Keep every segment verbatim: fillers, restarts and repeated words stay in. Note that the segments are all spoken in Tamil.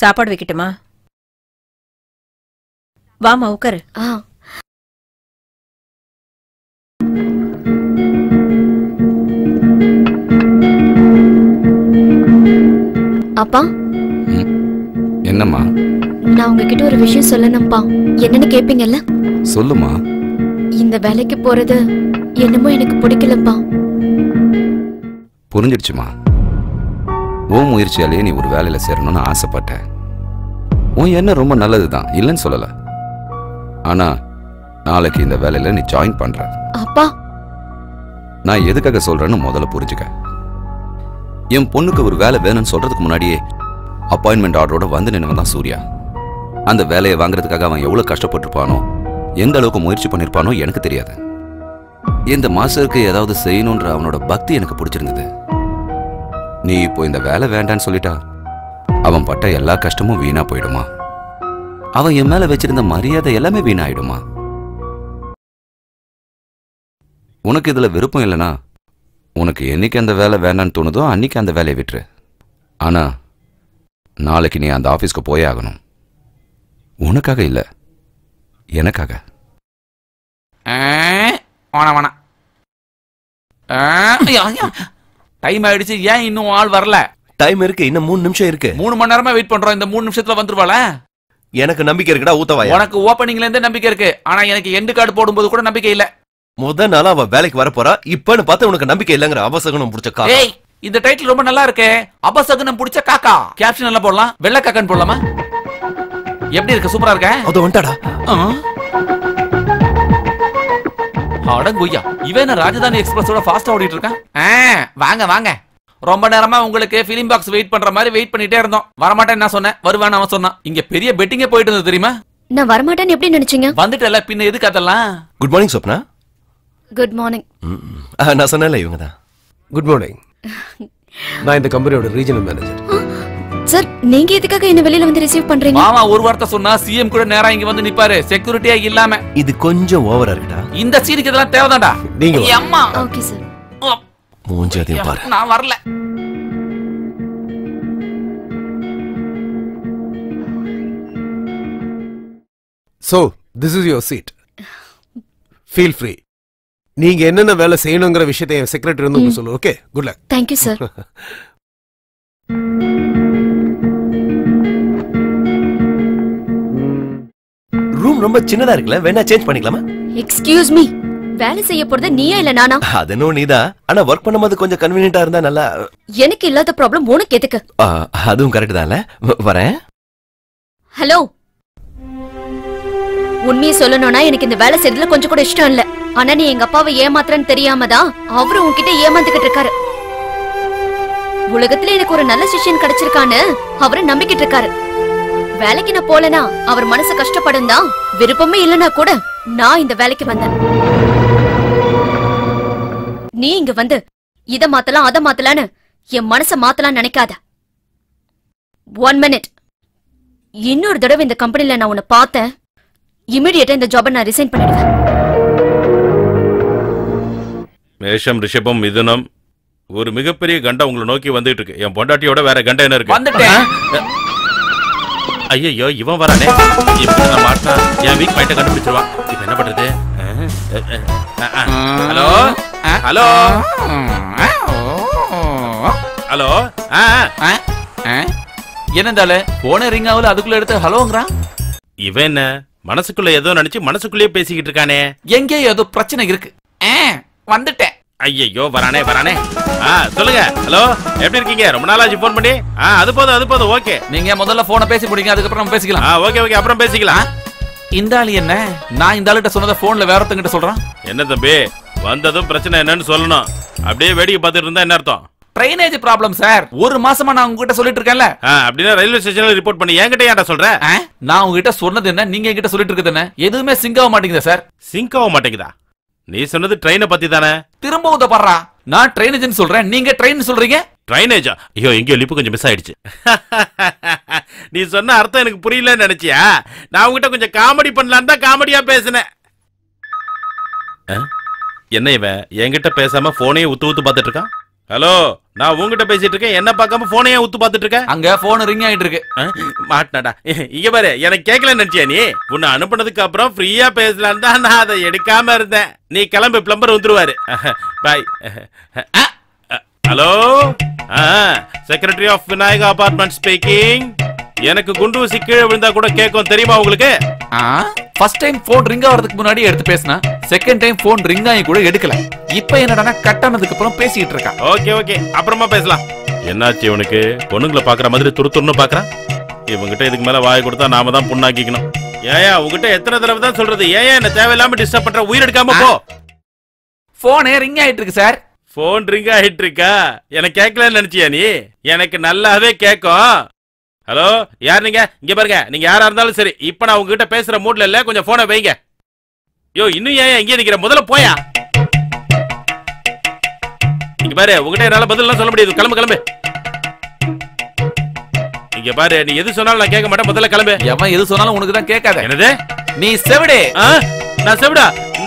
சாப்பாடு வைக்கட்டுமா? வாமா உட்காரு. ஆ அப்பா. என்னம்மா? நான் உங்ககிட்ட ஒரு விஷயம் சொல்லணும்பா. என்னன்னு கேப்பீங்கல்ல? சொல்லுமா. இந்த வேலைக்கு போறது என்னமோ எனக்கு பிடிக்கலப்பா. புரிஞ்சிடுச்சுமா. ஓ முயற்சியாலே நீ ஒரு வேலையில சேரணும்னு ஆசைப்பட்ட. உன் என்ன ரொம்ப நல்லதுதான், இல்லைன்னு சொல்லல. ஆனா நாளைக்கு இந்த வேலையில நீ ஜாயின் பண்ற. அப்பா நான் எதுக்காக சொல்றேன்னு முதல்ல புரிஞ்சுக்க. என் பொண்ணுக்கு ஒரு வேலை வேணும்னு சொல்றதுக்கு முன்னாடியே அப்பாயின்மெண்ட் ஆர்டரோட வந்து நினைவன் தான் சூர்யா. அந்த வேலையை வாங்குறதுக்காக அவன் எவ்வளவு கஷ்டப்பட்டுருப்பானோ, எந்த அளவுக்கு முயற்சி பண்ணிருப்பானோ எனக்கு தெரியாது. இந்த மாஸ்டருக்கு ஏதாவது செய்யணுன்ற அவனோட பக்தி எனக்கு பிடிச்சிருந்தது. நீ இப்போ இந்த வேலை வேண்டான்னு சொல்லிட்டா அவன் பட்ட எல்லா கஷ்டமும் வீணா போயிடுமா? அவன் என் மேல வச்சிருந்த மரியாதை எல்லாமே வீணாயிடுமா? உனக்கு இதுல விருப்பம் இல்லைனா உனக்கு என்னைக்கு அந்த வேலை வேண்டான்னு தோணுதோ அன்னைக்கு அந்த வேலையை விட்டுரு. ஆனா நாளைக்கு நீ அந்த ஆஃபீஸ்க்கு போயே ஆகணும். உனக்காக இல்லை, எனக்காக. டைம் ஆயிடுச்சு. ஏன் இன்னும் ஆள் வரல? டைம் இருக்கு, இன்னும் மூணு நிமிஷம் இருக்கு. மூணு மணி நேரமா வெயிட் பண்றோம். இந்த மூணு நிமிஷத்துல வந்துருவாளா? எனக்கு நம்பிக்கை இருக்குடா ஊத்தவா. உனக்கு ஓப்பனிங்ல இருந்தே நம்பிக்கை இருக்கு, ஆனா எனக்கு எண்டு கார்டு போடும்போது கூட நம்பிக்கை இல்ல. முத நாளா அவ வேலைக்கு வர போறா, இப்பன்னு பார்த்து உனக்கு நம்பிக்கை இல்லங்கிற அபசகுணம் பிடிச்ச காக்கா. இந்த டைட்டில் ரொம்ப நல்லா இருக்கு, அபசகுணம் பிடிச்ச காக்கா. கேப்ஷன் எல்லாம் போடலாம், வெள்ள காக்கான்னு போடலாமா? எப்படி இருக்கு? சூப்பரா இருக்க. அது வந்துடா. அட கோய்யா, இவன ராஜதானி எக்ஸ்பிரஸோட ஃபாஸ்டா ஓடிட்டு இருக்கான். வாங்க வாங்க. ரொம்ப நேரமா உங்களுக்கு ஃபிலிம் பாக்ஸ் வெயிட் பண்ற மாதிரி வெயிட் பண்ணிட்டே இருந்தோம். வரமாட்டேன் என்ன சொன்னேன், வருவான்னு அவன் சொன்னான். இங்க பெரிய பெட்டிங்கே போயிட்டு இருந்தது தெரியுமா? நான் வரமாட்டேன்னு எப்படி நினைச்சீங்க? வந்துட்டல பின்ன எதுக்கு அதெல்லாம்? Good morning Swapna. Good morning. நான் சொன்னல இவங்க தான். Good morning. நான் இந்த கம்பெனியோட ரீஜனல் மேனேஜர். சார் நீங்க எதுக்காக என்ன வெளியில வந்து ரிசீவ் பண்றீங்க? மாமா ஒரு வார்த்தை சொன்னா சிஎம் கூட நேரா இங்க வந்து நிப்பாரு, செக்யூரிட்டியா இல்லாம. இது கொஞ்சம் ஓவரா இருக்குடா. இந்த சீனுக்கு இதெல்லாம் தேவைதான்டா. நீங்க அம்மா. Okay sir. மூஞ்சதே பாரு. நான் வரல. So this is your seat. Feel free. நீங்க என்னென்ன வேலை செய்யணும்ங்கற விஷயத்தை என் செக்ரட்டரி வந்து சொல்லுங்க. Okay. Good luck. Thank you sir. Room ரொம்ப சின்னதா இருக்குல, வேணா சேஞ்ச் பண்ணிக்கலாமா? எக்ஸ்கியூஸ் மீ, வேலை செய்ய போறது நீயா இல்ல நானா? அதனோ நீதா, ஆனா வர்க் பண்ணும்போது கொஞ்சம் கன்வீனியன்ட்டா இருந்தா நல்லா. எனக்கு இல்லாத ப்ராப்ளம் உனக்கு எதுக்கு? அதுவும் கரெக்ட் தான்ல. வரேன். ஹலோ, உண்மையை சொல்லணும்னா எனக்கு இந்த வேலை செய்யறதுல கொஞ்சம் கூட இஷ்டம் இல்ல. ஆனா நீ எங்க அப்பாவை ஏமாத்துறன்னு தெரியாமதான் அவரு உன்கிட்ட ஏமாந்துகிட்டு இருக்காரு. உலகத்துல எனக்கு ஒரு நல்ல சிஷ்யன் கிடைச்சிருக்கான்னு அவரு நம்பிக்கிட்டு இருக்காரு. வேலைக்கு நான் போலனா அவர் மனசு கஷ்டப்படும் தான். விருப்பமே இல்லனா கூட நான் இந்த வேலைக்கு வந்தேன். நீ இங்க வந்து இத மாத்தலாம் அத மாத்தலான்னு என் மனச மாத்தலாம் நினைக்காத. One minute. இன்னொரு தடவை இந்த கம்பெனில நான் உன்னை பார்த்தேன், இமிடியேட்டா இந்த ஜாபை நான் ரிசைன் பண்ணிடுவேன். மேஷம் ரிஷபம் மிதுனம், ஒரு மிகப்பெரிய கண்டம் உங்களை நோக்கி வந்துட்டு இருக்கு. என் பொண்டாட்டியோட வேற கண்டம் என்ன இருக்கு? வந்துட்டேன். ஐயோ இவன் வரானே, இப்போ நான் மாட்டா. என் வீக் பாயிண்ட கண்டுபிடிச்சிருவா. இப்போ என்ன பண்றது? Hello hello hello. என்னந்தாலே போன ரிங் ஆகுது, அதுக்குள்ள எடுத்து ஹலோங்கறான். இவன் என்ன மனசுக்குள்ள ஏதோ நினைச்சு மனசுக்குள்ளேயே பேசிக்கிட்டு இருக்கானே. எங்கேயோ ஏதோ பிரச்சனை இருக்கு. வந்துட்டேன். ஐயோ வரானே வரானே. சொல்லுங்க. ஹலோ எப்படி இருக்கீங்க? ரொம்ப நாளாச்சு போன் பண்ணி. அது போதும் அது போதும். ஓகே நீங்க முதல்ல போனை பேசி முடிங்க, அதுக்கப்புறம் நம்ம பேசிக்கலாம். ஓகே ஓகே அப்புறம் பேசிக்கலாம். இந்த ஆளு என்ன? நான் இந்த ஆளுகிட்ட சொன்னதை போன்ல வேற ஒருத்தங்கிட்ட சொல்றான். என்ன தம்பி வந்ததும் பிரச்சனை என்னன்னு சொல்லணும், அப்படியே வேடிக்கை பார்த்துட்டு இருந்தா என்ன அர்த்தம்? Drainage problem sir. ஒரு மாசமா நான் உங்ககிட்ட சொல்லிட்டு இருக்கேன்ல. அப்படின்னா ரயில்வே ஸ்டேஷன்ல ரிப்போர்ட் பண்ணி என்கிட்ட ஏன்டா சொல்றேன்? நான் உங்ககிட்ட சொன்னது என்ன, நீங்க என்கிட்ட சொல்லிட்டு இருக்கிறது என்ன? எதுவுமே சிங்க் ஆக மாட்டேங்குதா சார்? சிங்க் ஆக மாட்டேங்குதா? நீ சொன்னது ட்ரெயினை பத்தி தானே. திரும்ப உதப்படுறா. நான் ட்ரெயினேஜ்னு சொல்றேன், நீங்க ட்ரெயின் சொல்றீங்க. ட்ரெயினேஜா? ஐயோ எங்கேயோ லிப்பு கொஞ்சம் மிஸ் ஆயிடுச்சு. நீ சொன்ன அர்த்தம் எனக்கு புரியலன்னு நினைச்சியா? நான் உங்ககிட்ட கொஞ்சம் காமெடி பண்ணலான்னு தான் காமெடியா பேசினேன். என்ன இவன் என்கிட்ட பேசாம போனையே உத்து ஊத்து பார்த்துட்டு இருக்கான். Hello, now you can see the phone. You can see the phone ring. You can see the cake. You can see free. You can see the camera. You can see the plumber. Bye. Hello? Secretary of Vinayaka Apartment speaking. You can see the cake. Huh? First time phone ring avradhukku munadi eduthu pesna second time phone ring aangi kuda edukala ipo enadana cut aanadhukku appuram pesittu iruka okay okay apprama pesala enaachi ivanukku ponungala paakra madiri turutturnu paakra ivungitta idukku mela vaai kodutha naama dhaan punnaakikanum yeya ugitta ethana tharava dhaan solradhu yeya enna thevaillama disturb pandra uir edukama po phone e ring aayittu irukku sir phone ring aayittu iruka ena kekala nenichiya nee enakku nallave kekum Hello, யார் நீங்க இங்க பாருங்க நீங்க யாரா இருந்தாலும் சரி இப்போ நான் உங்ககிட்ட பேசுற மூட்ல இல்ல கொஞ்சம் போனை வைங்க யோ இன்னும் ஏன் இங்க நிக்கிற முதல்ல போயா இங்க பாரு உங்ககிட்ட என்னால பதிலலாம் சொல்ல முடியாது கிளம்பு கிளம்பு இங்க பாரு நீ எது சொன்னாலும் நான் கேட்க மாட்டேன் முதல்ல கிளம்பு எவன் எது சொன்னாலும் உனக்கு தான் கேட்காத என்னது நீ செவிடு நான் செவிடா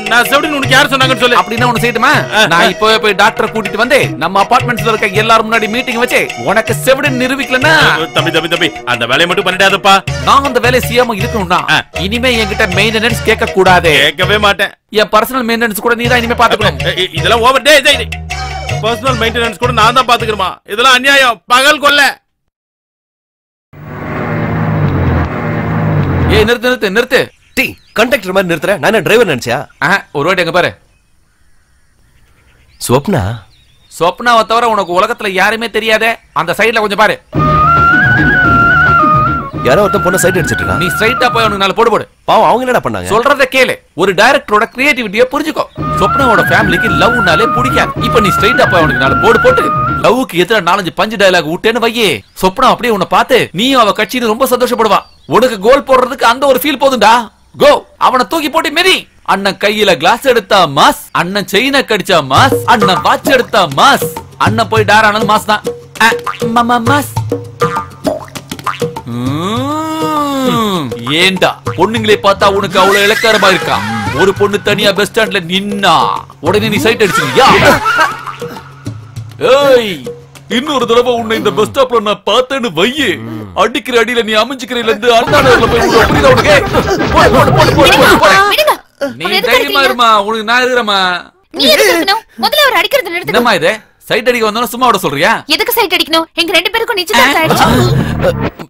நான் செவிடுன்னு உனக்கு யார் சொன்னாங்கன்னு சொல்லு அப்படினா உன செய்யட்டுமா நான் இப்பவே போய் டாக்டர் கூட்டிட்டு வந்து நம்ம அபார்ட்மெண்ட்ஸ்ல இருக்க எல்லாரும் முன்னாடி மீட்டிங் வச்சு உனக்கு செவிடுன்னு நிரூபிக்கலனா தம்பி தம்பி தம்பி அந்த வேலைய மட்டும் பண்ணிடாதப்பா நான் அந்த வேலைய செய்யாம இருக்கணும்னா இனிமே என்கிட்ட மெயின்டனன்ஸ் கேட்க கூடாது கேட்கவே மாட்டேன் என் பர்சனல் மெயின்டனன்ஸ் கூட நீ தான் இனிமே பாத்துக்கணும் இதெல்லாம் over day day personal maintenance கூட நான் தான் பாத்துக்கறமா இதெல்லாம் அநியாயம் பகல் கொல்ல ஏய் நிறுத்து நிறுத்து நிறுத்து டீ Conductor man nirthra, nana driver nanchya. Aha, oru enga pare. Swapna. Swapna vattavara unakku ulagathila yarume theriyade. And the side la konja pare. Yaro otta ponna side edichittukka. Nee straight ah poi unakku nalla podu podu. Paavu avanga enna pannanga? Solradha kele. Oru director oda creativity ah purinjukko. Swapna oda family ku love naale pudikadhu. Ipo nee straight ah poi unakku nalla podu podu. Love ku ethra four five panj dialogue uttenu vaiye. Swapna apdi unna paathu nee ava kachiyila romba santhoshapaduva. Unakku goal podradhukku andha oru feel podunda. Go! அவனை தூக்கி போட்டு மிதி அண்ணன் கையில கிளாஸ் எடுத்தா மாஸ் அண்ணன் செயினை கடிச்சா மாஸ் அண்ணன் வாட்ச் எடுத்தா மாஸ் அண்ணன் போய் டார் ஆனது மாஸ் தான் ஏண்டா பொண்ணுங்களே பார்த்தா உனக்கு அவ்வளவு இலக்காரமா இருக்கா ஒரு பொண்ணு தனியா பஸ் ஸ்டாண்ட்ல நின்னா உடனே நீ சைட் அடிச்சிருக்கியா ஏய் இன்னொரு தடவை உன்னை இந்த பஸ் ஸ்டாப்ல நான் பார்த்தேன்னு வையே அடிக்கிற அடியில நீ அமைஞ்சிக்கிறதுல இருந்து அண்டானதுல போய் புரியல உனக்கு போய் போய் போய் போய் போய் நீ தைரியமா இருமா உனக்கு நான் இருக்கறமா நீ இருக்கணும் முதல்ல ஒரு அடிக்கிறத நிறுத்துங்க என்னமா இது சைடு அடிக்க வந்தா சும்மா ஓட சொல்றியா எதுக்கு சைடு அடிக்கணும் எங்க ரெண்டு பேருக்கும் நிச்சயதார்த்தம் ஆயிடுச்சு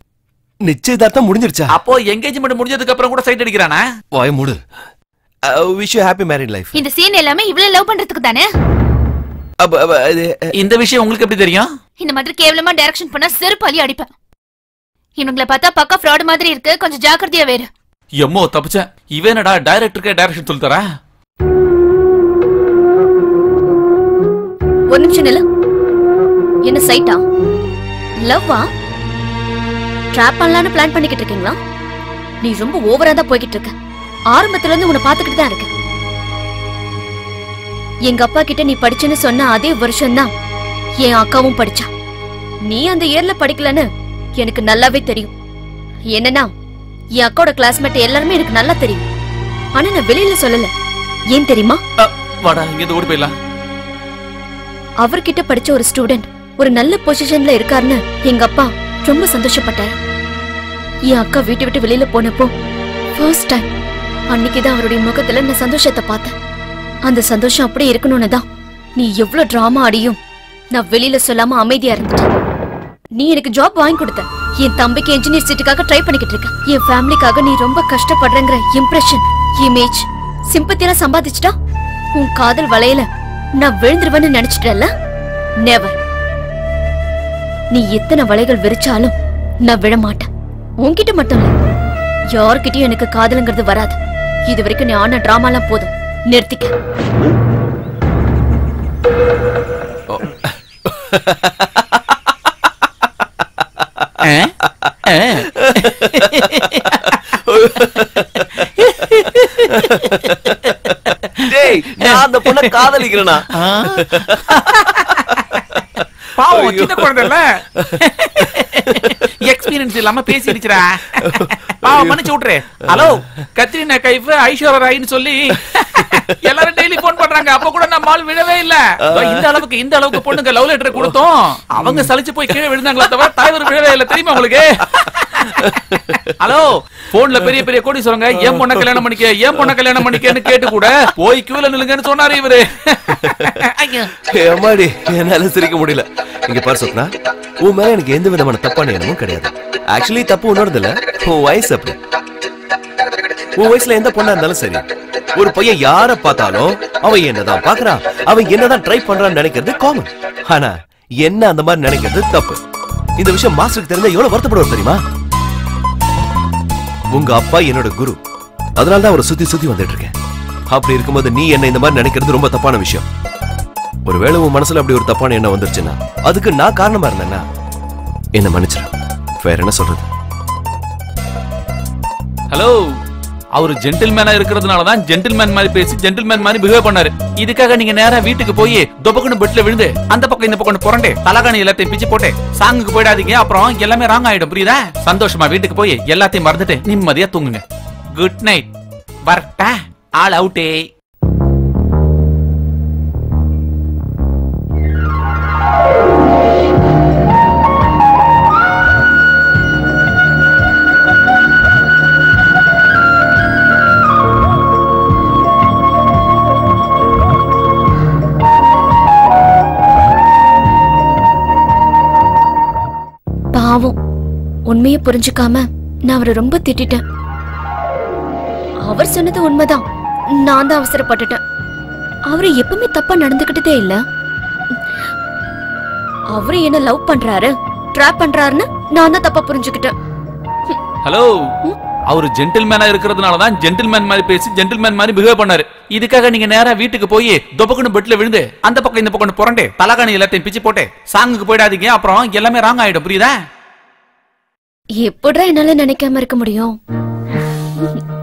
நிச்சயதார்த்தம் முடிஞ்சிருச்சா அப்போ எங்கேஜ்மென்ட் முடிஞ்சதுக்கு அப்புறம் கூட சைடு அடிக்கறானா போய் மூடு wish you happy married life இந்த சீன் எல்லாமே இவ்ளோ லவ் பண்றதுக்கு தானே அப்ப இந்த விஷயம் உங்களுக்கு எப்படி தெரியும் இந்த மாதிரி கேவலமா டைரக்ஷன் பண்ணா செருப்பாலி அடிப்பேன் இவங்களை பார்த்தா பக்கா ஃப்ராட் மாதிரி இருக்கு கொஞ்சம் ஜாக்கிரதையா வேறு எம்மோ தப்புச்ச இவனடா டைரக்டர்க்கே டைரக்ஷன் சொல்லி தரா ஒரு நிமிஷம் இல்ல என்ன சைட்டா லவ்வா ட்ராப் பண்ணலாம்னு பிளான் பண்ணிக்கிட்டு இருக்கீங்களா நீ ரொம்ப ஓவரா தான் போய்கிட்டு இருக்க ஆரம்பத்துல இருந்து உன்னை பார்த்துக்கிட்டு தான் இருக்க எங்க அப்பா கிட்ட நீ படிச்சேன்னு சொன்ன அதே வருஷம் தான் என் அக்காவும் படிச்சா நீ அந்த இயர்ல படிக்கலன்னு எனக்கு நல்லாவே தெரியும் என்னன்னா என் அக்காவோட கிளாஸ்மேட் எல்லாரும் எனக்கு நல்லா தெரியும் ஆனா நான் வெளியில சொல்லல ஏன் தெரியுமா வாடா இங்க ஓடி போய்லாம் அவர்கிட்ட படிச்ச ஒரு ஸ்டூடண்ட் ஒரு நல்ல பொசிஷன்ல இருக்காருன்னு எங்க அப்பா ரொம்ப சந்தோஷப்பட்டாரு என் அக்கா வீட்டை விட்டு வெளியில போனப்போ ஃபர்ஸ்ட் டைம் அன்னைக்கு தான் அவருடைய முகத்துல நான் சந்தோஷத்தை பார்த்தேன் அந்த சந்தோஷம் அப்படியே இருக்கணும்னு தான் நீ எவ்வளவு டிராமா ஆடியும் நான் வெளியில சொல்லாம அமைதியா இருந்துட்டேன் நீ எனக்கு ஜாப் வாங்கி கொடுத்த என் தம்பிக்கு இன்ஜினியர் சீட்டுக்காக ட்ரை பண்ணிக்கிட்டு இருக்க என் ஃபேமிலிக்காக நீ ரொம்ப கஷ்டப்படுறங்கற இம்ப்ரெஷன் இமேஜ் சிம்பத்தியா சம்பாதிச்சிட்டா உன் காதல் வலையில நான் விழுந்துருவேன்னு நினைச்சிட்டல நெவர் நீ எத்தனை வலைகள் விரிச்சாலும் நான் விழ மாட்டேன் உன்கிட்ட மட்டும் இல்ல யார்கிட்டயும் எனக்கு காதலங்கிறது வராது இது வரைக்கும் நீ ஆன டிராமாலாம் போதும் நிறுத்திக்க டேய் நான் அந்த பொண்ண காதலிக்கிறேனா பாவம் சின்ன குழந்தை இல்ல எக்ஸ்பீரியன்ஸ் இல்லாம பேசிடுச்சுடா பாவம் மனுச்சு விட்டுரு. ஹலோ கத்ரீனா கைஃப் ஐஸ்வர்யா ராய்னு சொல்லி எல்லாரும் டெய்லி போன் பண்றாங்க. அப்ப கூட நம்ம ஆள் விழவே இல்ல. இந்த அளவுக்கு இந்த அளவுக்கு பொண்ணுங்க லவ் லெட்டர் கொடுத்தோம். அவங்க சலிச்சு போய் கீழே விழுந்தாங்களா தவிர தலைவர் விழவே இல்ல. தெரியுமா உங்களுக்கு? ஹலோ போன்ல பெரிய பெரிய கோடி சொல்றாங்க ஏன் பொண்ண கல்யாணம் பண்ணிக்க ஏன் பொண்ண கல்யாணம் பண்ணிக்கன்னு கேட்டு கூட போய் கியூல நில்லுங்கன்னு சொன்னாரு இவரு. அம்மாடி என்னால சிரிக்க முடியல. இங்க பாரு சொன்னா உன் மேல எனக்கு எந்த விதமான தப்பான எண்ணமும் கிடையாது. ஆக்சுவலி தப்பு உன்னோடது இல்ல, உன் வயசு அப்படி. உன் வயசுல எந்த பொண்ணா இருந்தாலும் சரி, ஒரு பையன் யார பார்த்தாலும் அவன் என்னதான் பாக்குறான் அவன் என்னதான் ட்ரை பண்றான்னு நினைக்கிறது காமன். ஆனா என்ன அந்த மாதிரி நினைக்கிறது தப்பு. இந்த விஷயம் மாஸ்டருக்கு தெரிஞ்சா எவ்வளவு வருத்தப்படுவார் தெரியுமா? உங்க அப்பா என்னோட குரு, அதனாலதான் அவரை சுத்தி சுத்தி வந்துட்டு இருக்கேன். அப்படி இருக்கும்போது நீ என்ன இந்த மாதிரி நினைக்கிறது ரொம்ப தப்பான விஷயம். ஒருவேளை உன் மனசுல அப்படி ஒரு தப்பான எண்ணம் வந்துருச்சுன்னா அதுக்கு நான் காரணமா இருந்தேன்னா என்ன மன்னிச்சிரு. வேற என்ன சொல்றது? ஹலோ அவரு ஜென்டில்மேனா இருக்கிறதுனாலதான் ஜென்டில்மேன் மாதிரி பேசி ஜென்டில்மேன் மாதிரி பிஹேவ் பண்ணாரு. இதுக்காக நீங்க நேரா வீட்டுக்கு போய் தொபக்குன்னு பெட்ல விழுந்து அந்த பக்கம் இந்த பக்கம் புரண்டே தலகாணி எல்லாத்தையும் பிச்சு போட்டு சாங்குக்கு போயிடாதீங்க. அப்புறம் எல்லாமே ராங் ஆயிடும். புரியுதா? சந்தோஷமா வீட்டுக்கு போய் எல்லாத்தையும் மறந்துட்டு நிம்மதியா தூங்குங்க. Good night. வரட்டா? ஆல் அவுட்டே. உண்மையை புரிஞ்சுக்காம நான் அவரை ரொம்ப திட்டிட்டேன். அவர் சொன்னது உண்மைதான், நான் தான் அவசரப்பட்டுட்டேன். அவரு எப்பவுமே தப்பா நடந்துகிட்டதே இல்ல. அவரு என்ன லவ் பண்றாரு ட்ராப் பண்றாருன்னு நான் தான் தப்பா புரிஞ்சுக்கிட்டேன். ஹலோ அவரு ஜென்டில்மேனா இருக்கிறதுனாலதான் ஜென்டில்மேன் மாதிரி பேசி ஜென்டில்மேன் மாதிரி பிஹேவ் பண்ணாரு. இதுக்காக நீங்க நேரா வீட்டுக்கு போய் தொபக்குன்னு பெட்ல விழுந்து அந்த பக்கம் இந்த பக்கம் புரண்டே தலகாணி எல்லாத்தையும் பிச்சு போட்டு சாங்குக்கு போயிடாதீங்க. அப்புறம் எல்லாமே ராங் ஆயிடும். புரியுதா? எப்படா என்னால நினைக்காம இருக்க முடியும்?